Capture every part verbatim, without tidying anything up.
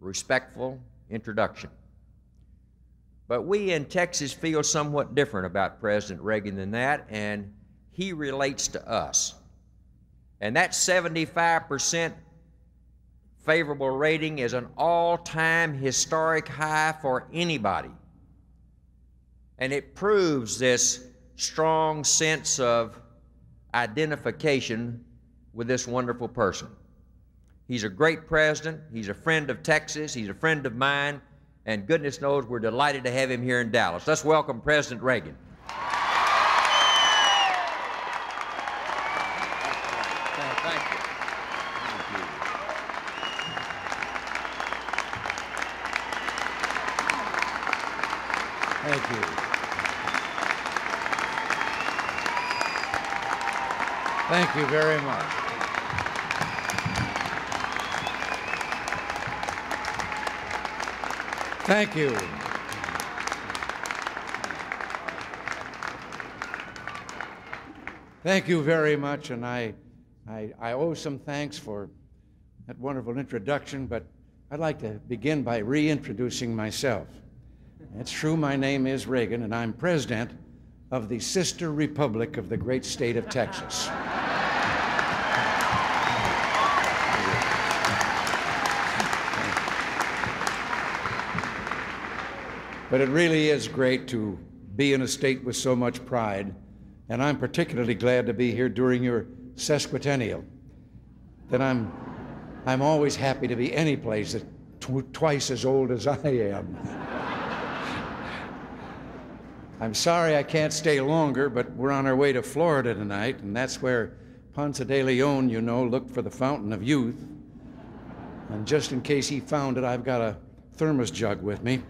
respectful introduction. But we in Texas feel somewhat different about President Reagan than that, and he relates to us. And that seventy-five percent favorable rating is an all-time historic high for anybody. And it proves this strong sense of identification with this wonderful person. He's a great president, he's a friend of Texas, he's a friend of mine, and goodness knows we're delighted to have him here in Dallas. Let's welcome President Reagan. Thank you. Thank you. Thank you. Thank you very much. Thank you. Thank you very much, and I I, I owe some thanks for that wonderful introduction, but I'd like to begin by reintroducing myself. It's true, my name is Reagan, and I'm president of the sister republic of the great state of Texas. But it really is great to be in a state with so much pride, and I'm particularly glad to be here during your sesquicentennial, that I'm, I'm always happy to be any place that's tw twice as old as I am. I'm sorry I can't stay longer, but we're on our way to Florida tonight, and that's where Ponce de Leon, you know, looked for the fountain of youth. And just in case he found it, I've got a thermos jug with me.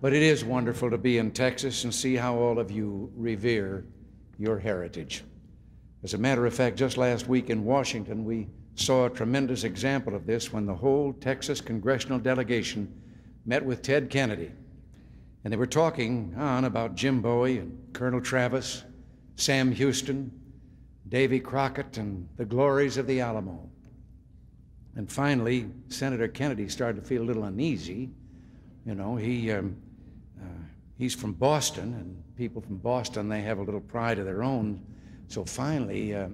But it is wonderful to be in Texas and see how all of you revere your heritage. As a matter of fact, just last week in Washington, we saw a tremendous example of this when the whole Texas congressional delegation met with Ted Kennedy. And they were talking on about Jim Bowie and Colonel Travis, Sam Houston, Davy Crockett, and the glories of the Alamo. And finally, Senator Kennedy started to feel a little uneasy. You know, he, um, uh, he's from Boston, and people from Boston, they have a little pride of their own. So finally, uh,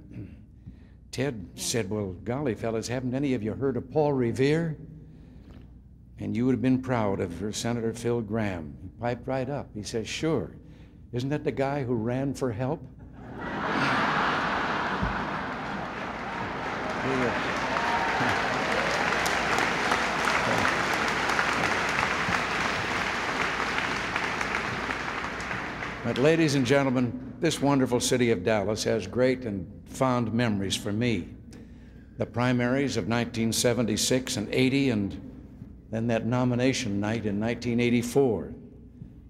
Ted said, well, golly, fellas, haven't any of you heard of Paul Revere? And you would have been proud of your Senator Phil Gramm. He piped right up. He says, sure. Isn't that the guy who ran for help? But ladies and gentlemen, this wonderful city of Dallas has great and fond memories for me. The primaries of nineteen seventy-six and eighty, and then that nomination night in nineteen eighty-four.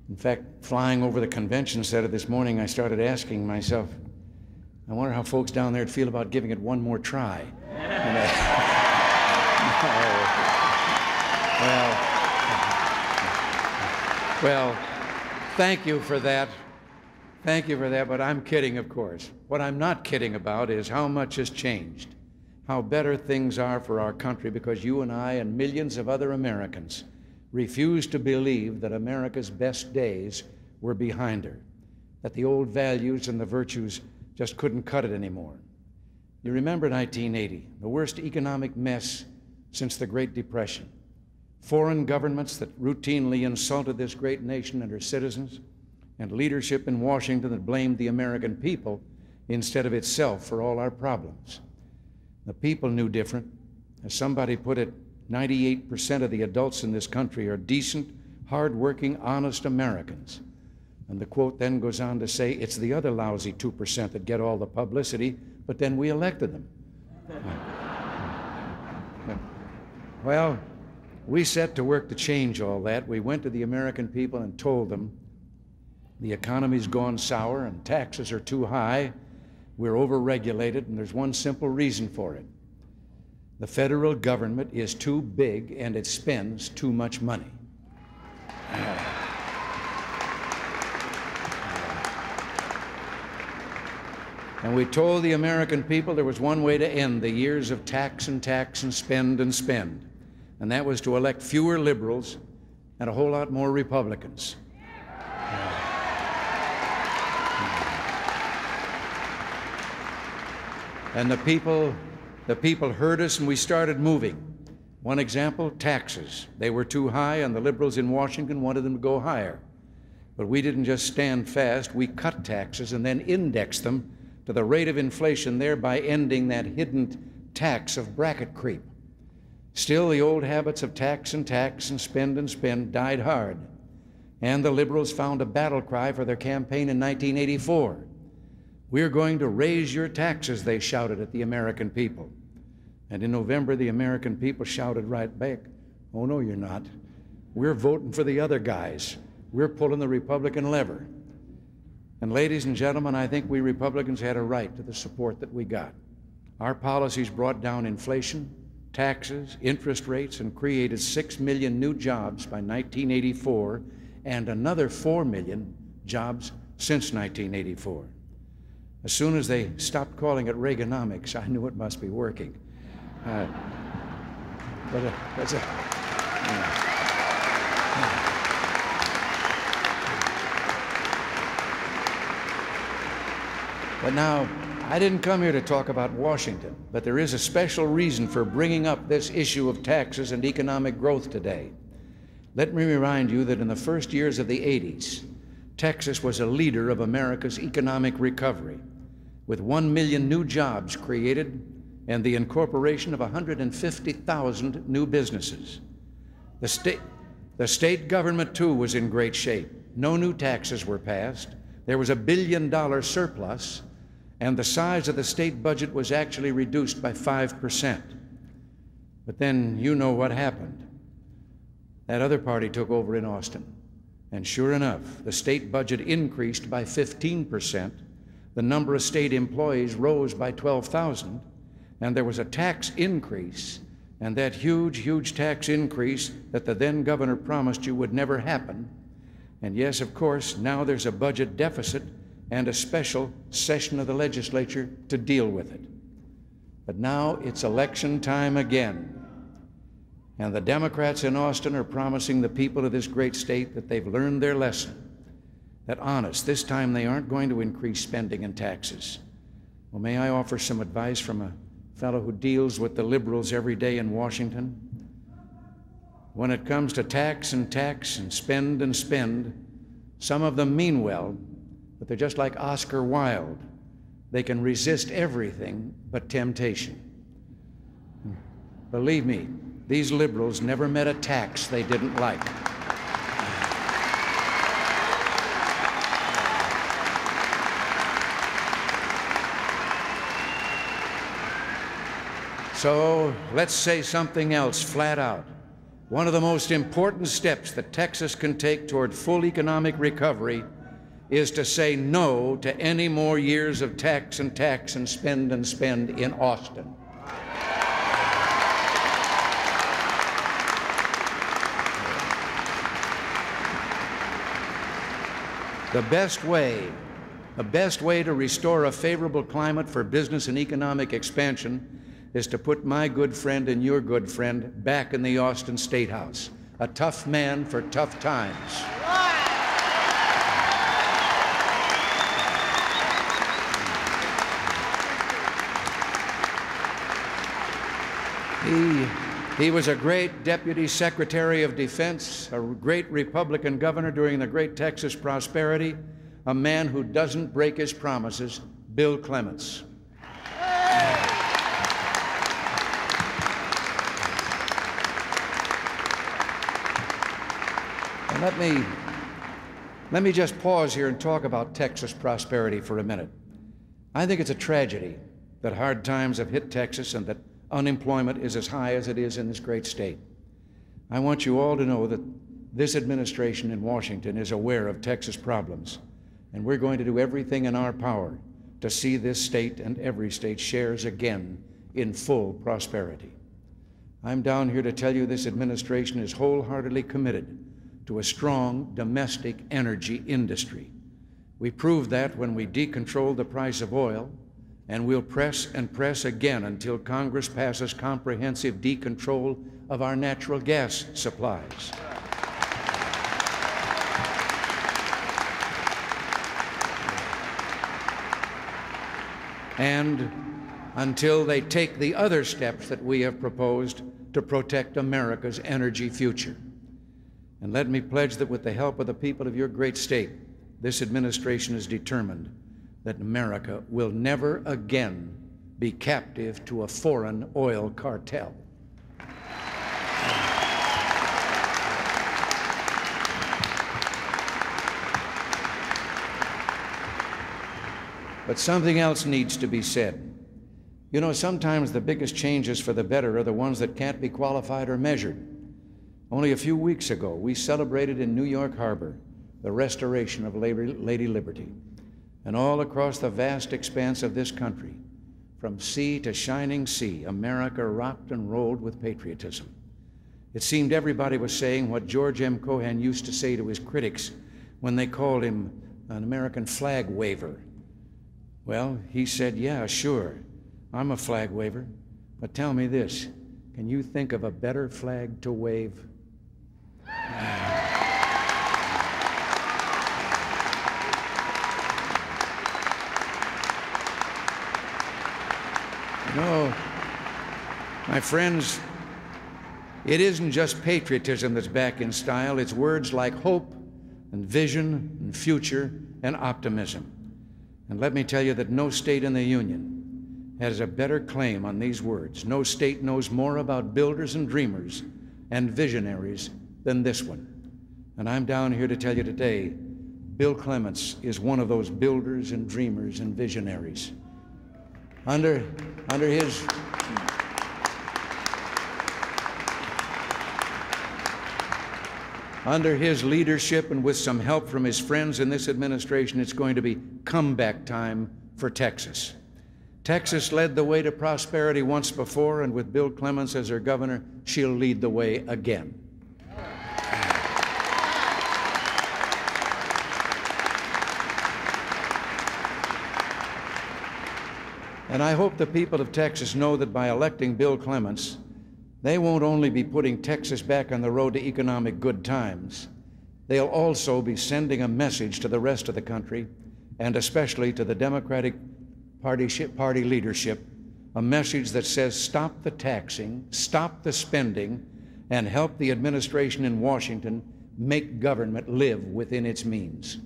In fact, flying over the convention center this morning, I started asking myself, I wonder how folks down there would feel about giving it one more try. And I, no. Well, well, thank you for that. Thank you for that, but I'm kidding, of course. What I'm not kidding about is how much has changed, how better things are for our country because you and I and millions of other Americans refuse to believe that America's best days were behind her, that the old values and the virtues just couldn't cut it anymore. You remember nineteen eighty, the worst economic mess since the Great Depression. Foreign governments that routinely insulted this great nation and her citizens, and leadership in Washington that blamed the American people instead of itself for all our problems. The people knew different. As somebody put it, ninety-eight percent of the adults in this country are decent, hard-working, honest Americans. And the quote then goes on to say, it's the other lousy two percent that get all the publicity, but then we elected them. Well, we set to work to change all that. We went to the American people and told them, the economy's gone sour and taxes are too high, we're overregulated, and there's one simple reason for it. The federal government is too big and it spends too much money. Uh, And we told the American people there was one way to end the years of tax and tax and spend and spend, and that was to elect fewer liberals and a whole lot more Republicans. And the people, the people heard us, and we started moving. One example, taxes. They were too high, and the liberals in Washington wanted them to go higher. But we didn't just stand fast, we cut taxes and then indexed them to the rate of inflation, thereby ending that hidden tax of bracket creep. Still, the old habits of tax and tax and spend and spend died hard. And the liberals found a battle cry for their campaign in nineteen eighty-four. "We're going to raise your taxes," they shouted at the American people. And in November, the American people shouted right back, "Oh, no, you're not. We're voting for the other guys. We're pulling the Republican lever." And ladies and gentlemen, I think we Republicans had a right to the support that we got. Our policies brought down inflation, taxes, interest rates, and created six million new jobs by nineteen eighty-four and another four million jobs since nineteen eighty-four. As soon as they stopped calling it Reaganomics, I knew it must be working. Uh, but uh, that's a, yeah. But now, I didn't come here to talk about Washington, but there is a special reason for bringing up this issue of taxes and economic growth today. Let me remind you that in the first years of the eighties, Texas was a leader of America's economic recovery, with one million new jobs created and the incorporation of one hundred fifty thousand new businesses. The state, the state government, too, was in great shape. No new taxes were passed. There was a billion-dollar surplus, and the size of the state budget was actually reduced by five percent. But then you know what happened. That other party took over in Austin. And sure enough, the state budget increased by fifteen percent, the number of state employees rose by twelve thousand, and there was a tax increase, and that huge, huge tax increase that the then governor promised you would never happen. And yes, of course, now there's a budget deficit and a special session of the legislature to deal with it. But now it's election time again. And the Democrats in Austin are promising the people of this great state that they've learned their lesson. That honest, this time they aren't going to increase spending and taxes. Well, may I offer some advice from a fellow who deals with the liberals every day in Washington? When it comes to tax and tax and spend and spend, some of them mean well, but they're just like Oscar Wilde. They can resist everything but temptation. Believe me, these liberals never met a tax they didn't like. So let's say something else flat out. One of the most important steps that Texas can take toward full economic recovery is to say no to any more years of tax and tax and spend and spend in Austin. The best way, the best way to restore a favorable climate for business and economic expansion is to put my good friend and your good friend back in the Austin State House. A tough man for tough times. He, he was a great Deputy Secretary of Defense, a great Republican governor during the Great Texas Prosperity, a man who doesn't break his promises, Bill Clements. And let me, let me just pause here and talk about Texas prosperity for a minute. I think it's a tragedy that hard times have hit Texas and that unemployment is as high as it is in this great state. I want you all to know that this administration in Washington is aware of Texas problems, and we're going to do everything in our power to see this state and every state shares again in full prosperity. I'm down here to tell you this administration is wholeheartedly committed to a strong domestic energy industry. We proved that when we decontrolled the price of oil, and we'll press and press again until Congress passes comprehensive decontrol of our natural gas supplies. And until they take the other steps that we have proposed to protect America's energy future. And let me pledge that with the help of the people of your great state, this administration is determined that America will never again be captive to a foreign oil cartel. But something else needs to be said. You know, sometimes the biggest changes for the better are the ones that can't be qualified or measured. Only a few weeks ago, we celebrated in New York Harbor the restoration of Lady Liberty. And all across the vast expanse of this country, from sea to shining sea, America rocked and rolled with patriotism. It seemed everybody was saying what George M. Cohan used to say to his critics when they called him an American flag waver. Well, he said, yeah, sure, I'm a flag waver, but tell me this, can you think of a better flag to wave? No, my friends, it isn't just patriotism that's back in style. It's words like hope and vision and future and optimism. And let me tell you that no state in the Union has a better claim on these words. No state knows more about builders and dreamers and visionaries than this one. And I'm down here to tell you today, Bill Clements is one of those builders and dreamers and visionaries. Under, under his, under his leadership and with some help from his friends in this administration, it's going to be comeback time for Texas. Texas led the way to prosperity once before, and with Bill Clements as her governor, she'll lead the way again. And I hope the people of Texas know that by electing Bill Clements, they won't only be putting Texas back on the road to economic good times, they'll also be sending a message to the rest of the country, and especially to the Democratic Party, party leadership, a message that says stop the taxing, stop the spending, and help the administration in Washington make government live within its means.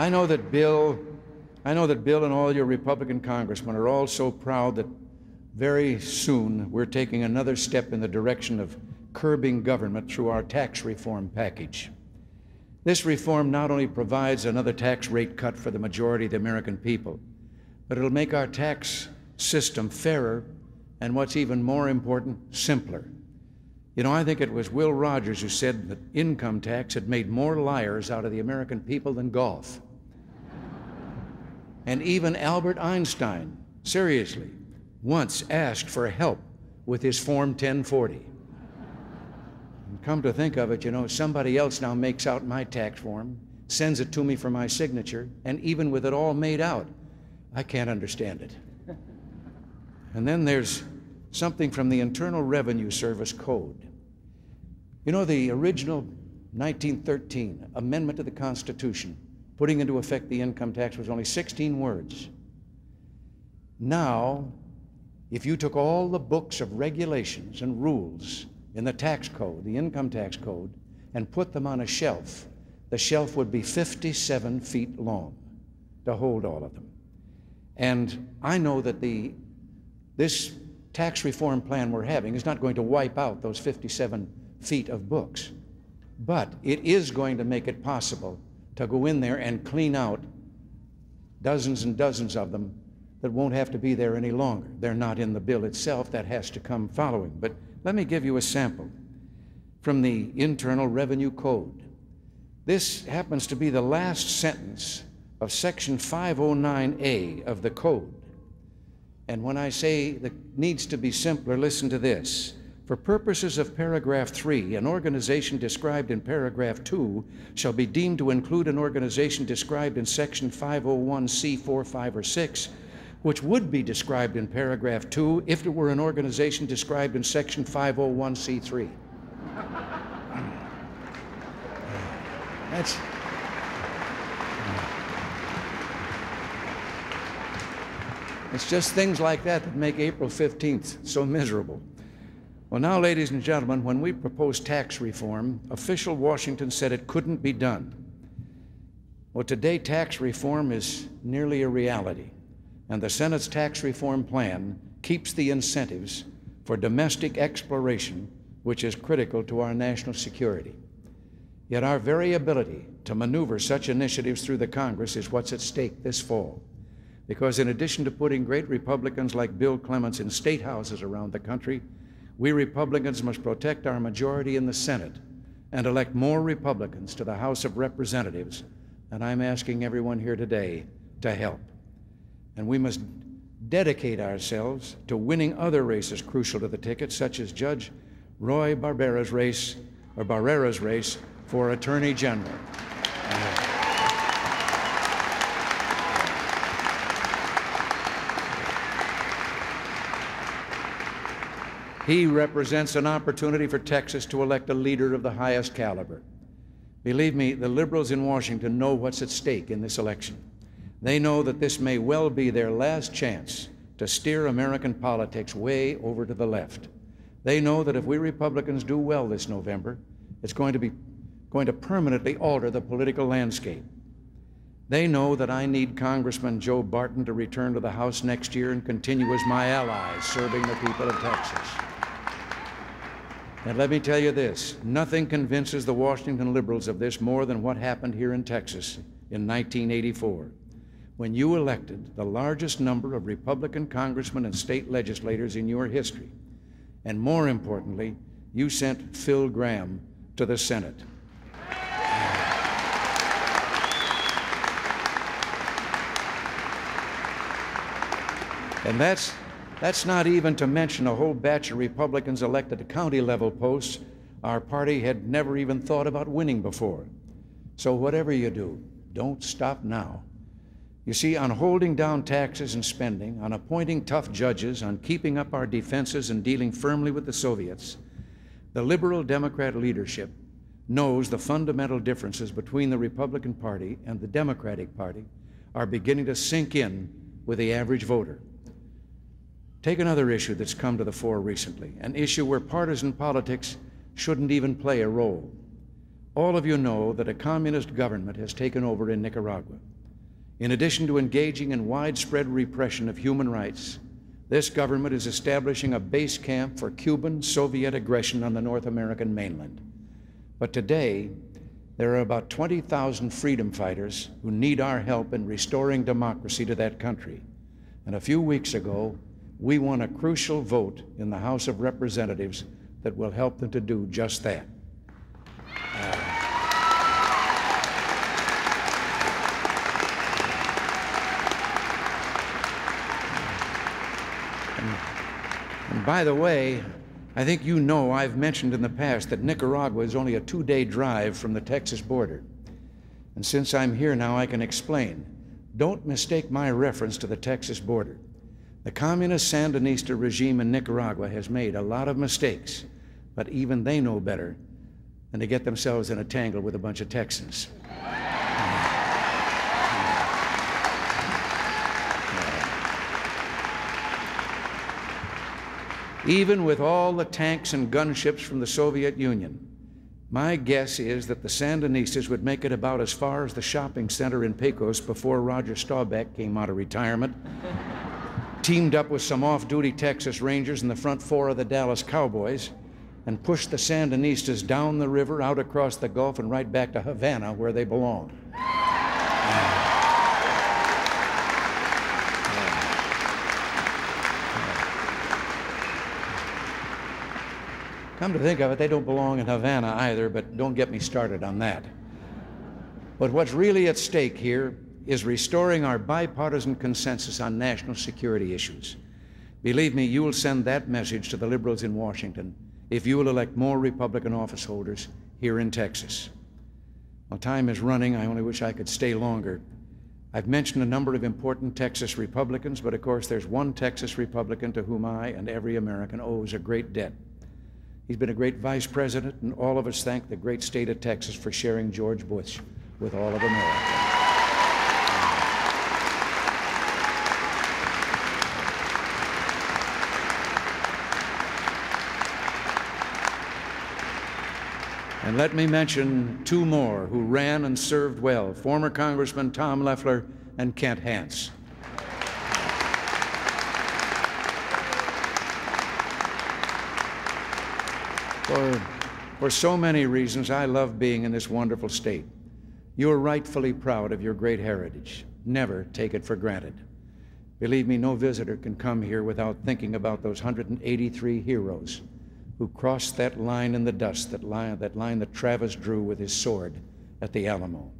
I know that Bill, I know that Bill and all your Republican congressmen are all so proud that very soon we're taking another step in the direction of curbing government through our tax reform package. This reform not only provides another tax rate cut for the majority of the American people, but it'll make our tax system fairer and, what's even more important, simpler. You know, I think it was Will Rogers who said that income tax had made more liars out of the American people than golf. And even Albert Einstein, seriously, once asked for help with his Form ten forty. And come to think of it, you know, somebody else now makes out my tax form, sends it to me for my signature, and even with it all made out, I can't understand it. And then there's something from the Internal Revenue Service Code. You know, the original nineteen thirteen amendment to the Constitution, putting into effect the income tax, was only sixteen words. Now, if you took all the books of regulations and rules in the tax code, the income tax code, and put them on a shelf, the shelf would be fifty-seven feet long to hold all of them. And I know that the, this tax reform plan we're having is not going to wipe out those fifty-seven feet of books, but it is going to make it possible to go in there and clean out dozens and dozens of them that won't have to be there any longer. They're not in the bill itself. That has to come following. But let me give you a sample from the Internal Revenue Code. This happens to be the last sentence of Section five oh nine A of the code. And when I say that needs to be simpler, listen to this. For purposes of paragraph three, an organization described in paragraph two shall be deemed to include an organization described in section five oh one C four, five, or six, which would be described in paragraph two if it were an organization described in section five oh one C three. That's... It's just things like that that make April fifteenth so miserable. Well, now, ladies and gentlemen, when we proposed tax reform, official Washington said it couldn't be done. Well, today tax reform is nearly a reality, and the Senate's tax reform plan keeps the incentives for domestic exploration, which is critical to our national security. Yet our very ability to maneuver such initiatives through the Congress is what's at stake this fall. Because in addition to putting great Republicans like Bill Clements in state houses around the country, we Republicans must protect our majority in the Senate and elect more Republicans to the House of Representatives, and I'm asking everyone here today to help. And we must dedicate ourselves to winning other races crucial to the ticket, such as Judge Roy Barrera's race, or Barrera's race for Attorney General. Uh, He represents an opportunity for Texas to elect a leader of the highest caliber. Believe me, the liberals in Washington know what's at stake in this election. They know that this may well be their last chance to steer American politics way over to the left. They know that if we Republicans do well this November, it's going to be going to permanently alter the political landscape. They know that I need Congressman Joe Barton to return to the House next year and continue as my ally, serving the people of Texas. And let me tell you this, nothing convinces the Washington liberals of this more than what happened here in Texas in nineteen eighty-four, when you elected the largest number of Republican congressmen and state legislators in your history. And more importantly, you sent Phil Gramm to the Senate. And that's, that's not even to mention a whole batch of Republicans elected to county-level posts our party had never even thought about winning before. So whatever you do, don't stop now. You see, on holding down taxes and spending, on appointing tough judges, on keeping up our defenses and dealing firmly with the Soviets, the liberal Democrat leadership knows the fundamental differences between the Republican Party and the Democratic Party are beginning to sink in with the average voter. Take another issue that's come to the fore recently, an issue where partisan politics shouldn't even play a role. All of you know that a communist government has taken over in Nicaragua. In addition to engaging in widespread repression of human rights, this government is establishing a base camp for Cuban Soviet aggression on the North American mainland. But today, there are about twenty thousand freedom fighters who need our help in restoring democracy to that country. And a few weeks ago, we won a crucial vote in the House of Representatives that will help them to do just that. Uh, and, and by the way, I think you know I've mentioned in the past that Nicaragua is only a two-day drive from the Texas border. And since I'm here now, I can explain. Don't mistake my reference to the Texas border. The communist Sandinista regime in Nicaragua has made a lot of mistakes, but even they know better than to get themselves in a tangle with a bunch of Texans. Even with all the tanks and gunships from the Soviet Union, my guess is that the Sandinistas would make it about as far as the shopping center in Pecos before Roger Staubach came out of retirement. Teamed up with some off-duty Texas Rangers in the front four of the Dallas Cowboys and pushed the Sandinistas down the river, out across the Gulf, and right back to Havana, where they belong. Uh, uh, uh. Come to think of it, they don't belong in Havana either, but don't get me started on that. But what's really at stake here is restoring our bipartisan consensus on national security issues. Believe me, you'll send that message to the liberals in Washington if you will elect more Republican office holders here in Texas. While time is running, I only wish I could stay longer. I've mentioned a number of important Texas Republicans, but of course there's one Texas Republican to whom I and every American owes a great debt. He's been a great vice president, and all of us thank the great state of Texas for sharing George Bush with all of America. And let me mention two more who ran and served well, former Congressman Tom Loeffler and Kent Hance. For, for so many reasons, I love being in this wonderful state. You are rightfully proud of your great heritage. Never take it for granted. Believe me, no visitor can come here without thinking about those one hundred eighty-three heroes who crossed that line in the dust, that line, that line that Travis drew with his sword at the Alamo.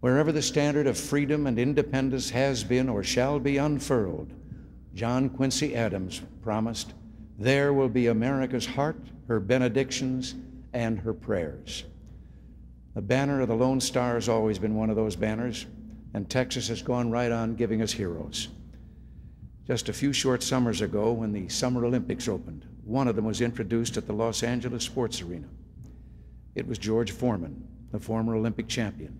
Wherever the standard of freedom and independence has been or shall be unfurled, John Quincy Adams promised, there will be America's heart, her benedictions, and her prayers. The banner of the Lone Star has always been one of those banners, and Texas has gone right on giving us heroes. Just a few short summers ago, when the Summer Olympics opened, one of them was introduced at the Los Angeles Sports Arena. It was George Foreman, the former Olympic champion,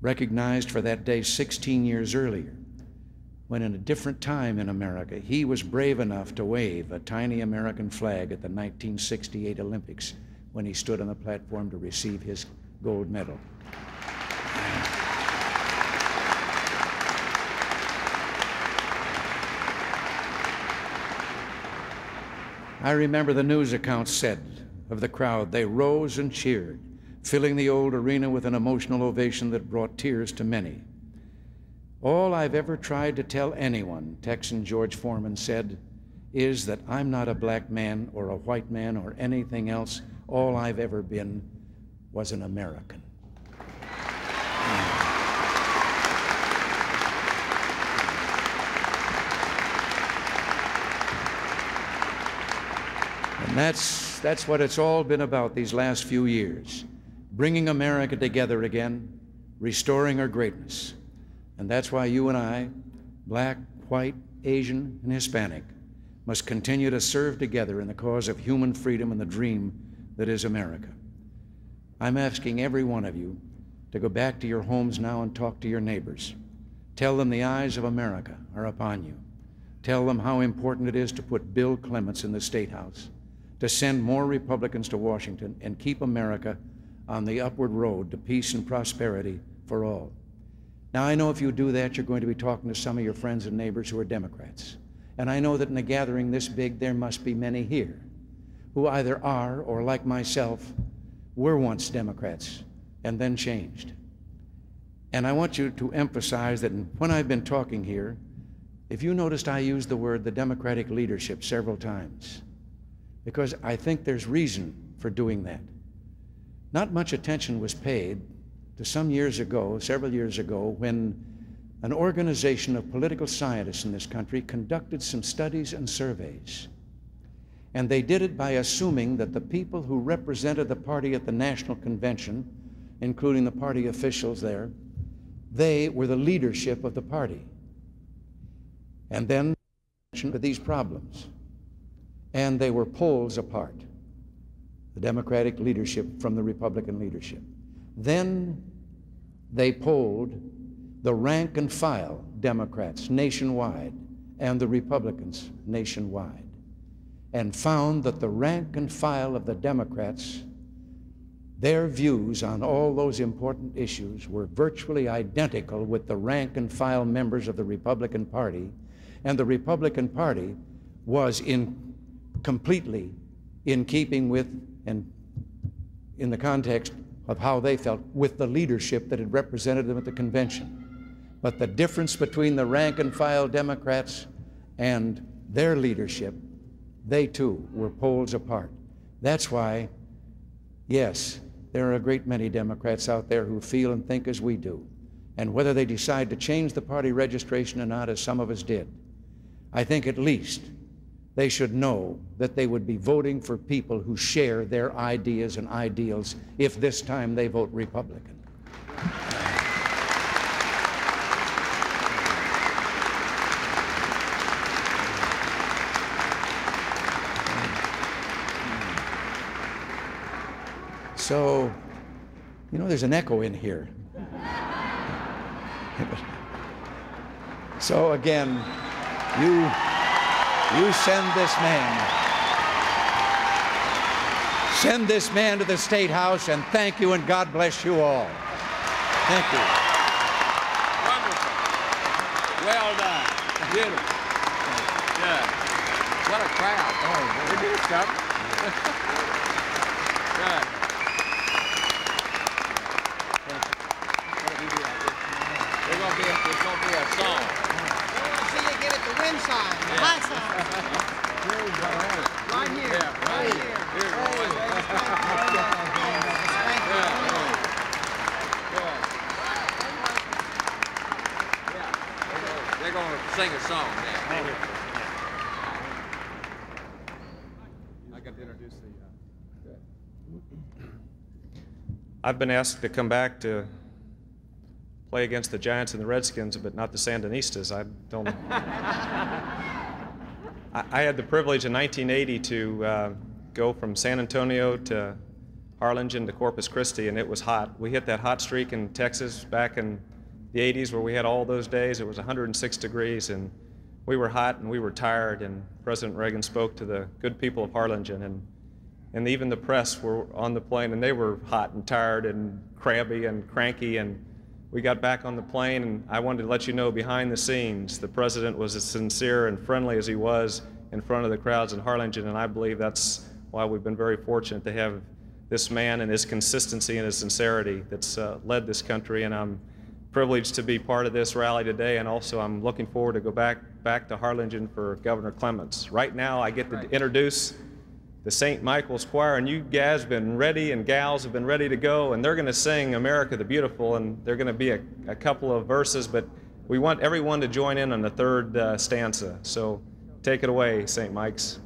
recognized for that day sixteen years earlier, when in a different time in America, he was brave enough to wave a tiny American flag at the nineteen sixty-eight Olympics when he stood on the platform to receive his gold medal. I remember the news accounts said of the crowd, they rose and cheered, filling the old arena with an emotional ovation that brought tears to many. All I've ever tried to tell anyone, Texan George Foreman said, is that I'm not a black man or a white man or anything else. All I've ever been was an American. And that's, that's what it's all been about these last few years, bringing America together again, restoring her greatness. And that's why you and I, black, white, Asian, and Hispanic, must continue to serve together in the cause of human freedom and the dream that is America. I'm asking every one of you to go back to your homes now and talk to your neighbors. Tell them the eyes of America are upon you. Tell them how important it is to put Bill Clements in the State House, to send more Republicans to Washington, and keep America on the upward road to peace and prosperity for all. Now, I know if you do that, you're going to be talking to some of your friends and neighbors who are Democrats. And I know that in a gathering this big, there must be many here who either are or, like myself, were once Democrats and then changed. And I want you to emphasize that when I've been talking here, if you noticed, I used the word the Democratic leadership several times, because I think there's reason for doing that. Not much attention was paid to some years ago, several years ago, when an organization of political scientists in this country conducted some studies and surveys. And they did it by assuming that the people who represented the party at the National Convention, including the party officials there, they were the leadership of the party. And then to these problems. And they were poles apart, the Democratic leadership from the Republican leadership. Then they polled the rank and file Democrats nationwide and the Republicans nationwide, and found that the rank and file of the Democrats, their views on all those important issues were virtually identical with the rank and file members of the Republican Party, and the Republican Party was in completely in keeping with and in the context of how they felt with the leadership that had represented them at the convention. But the difference between the rank and file Democrats and their leadership, they too were poles apart. That's why, yes, there are a great many Democrats out there who feel and think as we do. And whether they decide to change the party registration or not, as some of us did, I think at least they should know that they would be voting for people who share their ideas and ideals if this time they vote Republican. So, you know, there's an echo in here. So again, you... You send this man. Send this man to the State House, and thank you, and God bless you all. Thank you. Wonderful. Well done. Beautiful. Yeah. What a crowd. Oh, we did it, Chuck. Good. There's going to be a, there's going to be a song. Inside, yeah. My side. Right here. Yeah, right here. Here. Here. They're going to sing a song now. Oh, yeah. I got to introduce the... Uh... I've been asked to come back to play against the Giants and the Redskins, but not the Sandinistas. I don't. I, I had the privilege in nineteen eighty to uh, go from San Antonio to Harlingen to Corpus Christi, and it was hot. We hit that hot streak in Texas back in the eighties where we had all those days. It was one hundred six degrees, and we were hot and we were tired, and President Reagan spoke to the good people of Harlingen, and and even the press were on the plane, and they were hot and tired and crabby and cranky. And we got back on the plane, and I wanted to let you know behind the scenes, the president was as sincere and friendly as he was in front of the crowds in Harlingen, and I believe that's why we've been very fortunate to have this man and his consistency and his sincerity that's uh, led this country. And I'm privileged to be part of this rally today, and also I'm looking forward to go back, back to Harlingen for Governor Clements. Right now, I get to introduce the Saint Michael's Choir, and you guys have been ready, and gals have been ready to go, and they're going to sing America the Beautiful, and they're going to be a, a couple of verses, but we want everyone to join in on the third uh, stanza. So take it away, Saint Mike's.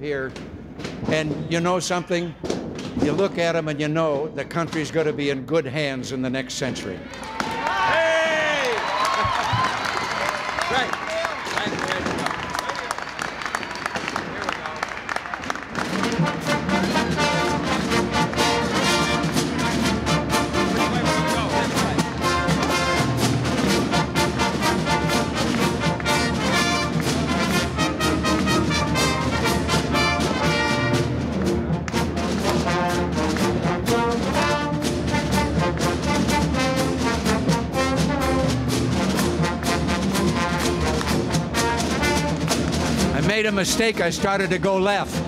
here, and you know something? You look at them and you know the country's going to be in good hands in the next century. Hey! Right. Mistake, I started to go left.